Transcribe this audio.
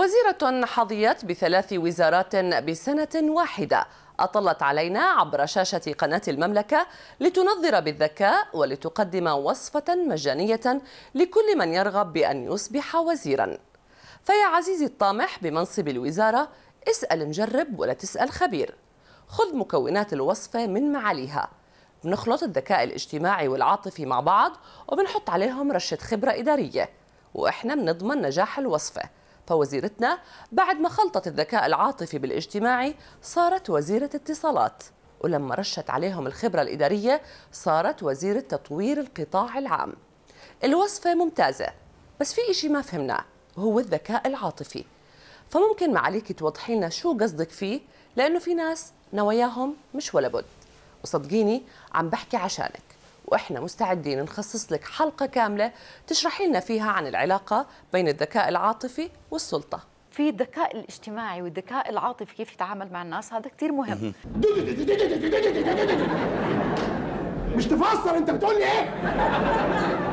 وزيرة حظيت بثلاث وزارات بسنة واحدة أطلت علينا عبر شاشة قناة المملكة لتنظر بالذكاء ولتقدم وصفة مجانية لكل من يرغب بأن يصبح وزيرا. فيا عزيزي الطامح بمنصب الوزارة، اسأل مجرب ولا تسأل خبير. خذ مكونات الوصفة من معاليها، بنخلط الذكاء الاجتماعي والعاطفي مع بعض وبنحط عليهم رشة خبرة إدارية، وإحنا بنضمن نجاح الوصفة. فوزيرتنا بعد ما خلطت الذكاء العاطفي بالاجتماعي صارت وزيرة اتصالات، ولما رشت عليهم الخبرة الإدارية صارت وزيرة تطوير القطاع العام. الوصفة ممتازة، بس في إشي ما فهمناه وهو الذكاء العاطفي، فممكن معاليك توضحي لنا شو قصدك فيه؟ لأنه في ناس نواياهم مش ولا بد، وصدقيني عم بحكي عشانك، وإحنا مستعدين نخصص لك حلقة كاملة تشرحي لنا فيها عن العلاقة بين الذكاء العاطفي والسلطة. في الذكاء الاجتماعي والذكاء العاطفي كيف يتعامل مع الناس، هذا كتير مهم. مش تفسر أنت بتقول لي إيه؟